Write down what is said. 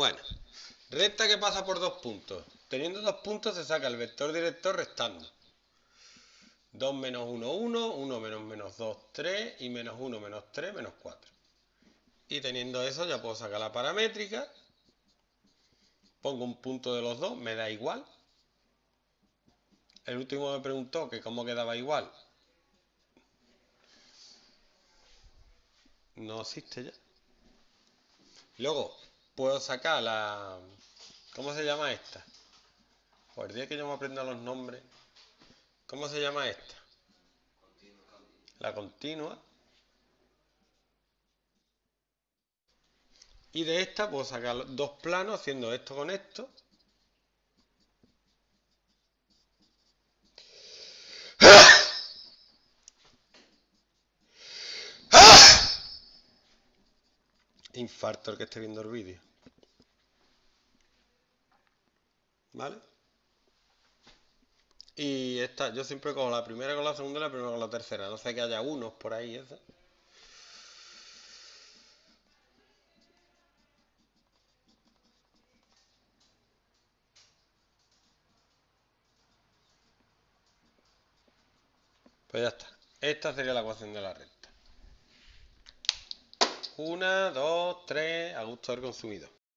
Bueno, recta que pasa por dos puntos. Teniendo dos puntos se saca el vector director restando. 2 menos 1, 1, 1 menos menos 2, 3 y menos 1 menos 3, menos 4. Y teniendo eso ya puedo sacar la paramétrica. Pongo un punto de los dos, me da igual. El último me preguntó que cómo quedaba igual. No existe ya. Luego, puedo sacar la... ¿Cómo se llama esta? Pues el día que yo me aprenda los nombres. ¿Cómo se llama esta? La continua. Y de esta puedo sacar dos planos haciendo esto con esto. Infarto el que esté viendo el vídeo. ¿Vale? Y esta, yo siempre cojo la primera con la segunda y la primera con la tercera. No sé que haya unos por ahí, esa. Pues ya está. Esta sería la ecuación de la recta. 1, 2, 3, a gusto del consumidor.